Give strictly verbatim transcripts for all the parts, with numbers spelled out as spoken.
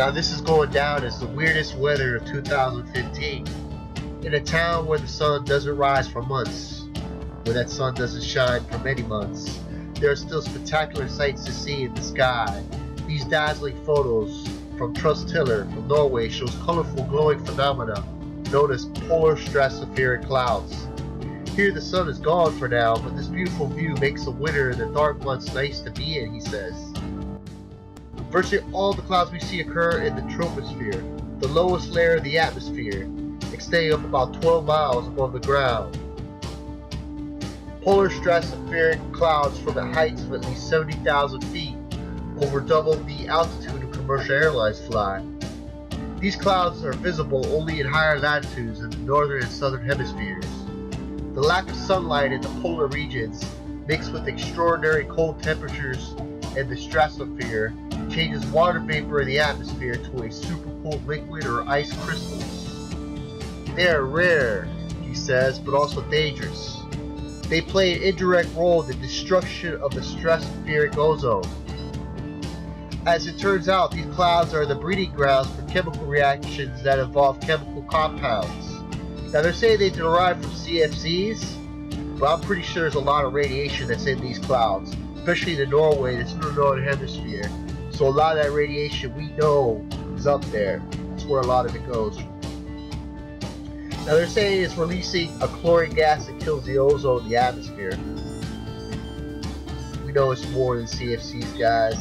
Now this is going down as the weirdest weather of two thousand fifteen, in a town where the sun doesn't rise for months, where that sun doesn't shine for many months. There are still spectacular sights to see in the sky. These dazzling photos from Truls Tiller from Norway shows colorful glowing phenomena known as polar stratospheric clouds. Here the sun is gone for now, but this beautiful view makes the winter and the dark months nice to be in, he says. Virtually all the clouds we see occur in the troposphere, the lowest layer of the atmosphere, extending up about twelve miles above the ground. Polar stratospheric clouds from the heights of at least seventy thousand feet, over double the altitude of commercial airlines fly. These clouds are visible only in higher latitudes in the northern and southern hemispheres. The lack of sunlight in the polar regions, mixed with extraordinary cold temperatures and the stratosphere, changes water vapor in the atmosphere to a supercooled liquid or ice crystals. They are rare, he says, but also dangerous. They play an indirect role in the destruction of the stratospheric ozone. As it turns out, these clouds are the breeding grounds for chemical reactions that involve chemical compounds. Now they're saying they derive from C F Cs, but I'm pretty sure there's a lot of radiation that's in these clouds, especially in Norway, that's in the northern hemisphere. So a lot of that radiation we know is up there. That's where a lot of it goes. Now they're saying it's releasing a chlorine gas that kills the ozone in the atmosphere. We know it's more than C F Cs, guys.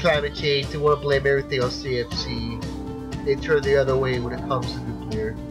Climate change, they want to blame everything on C F C. They turn the other way when it comes to nuclear.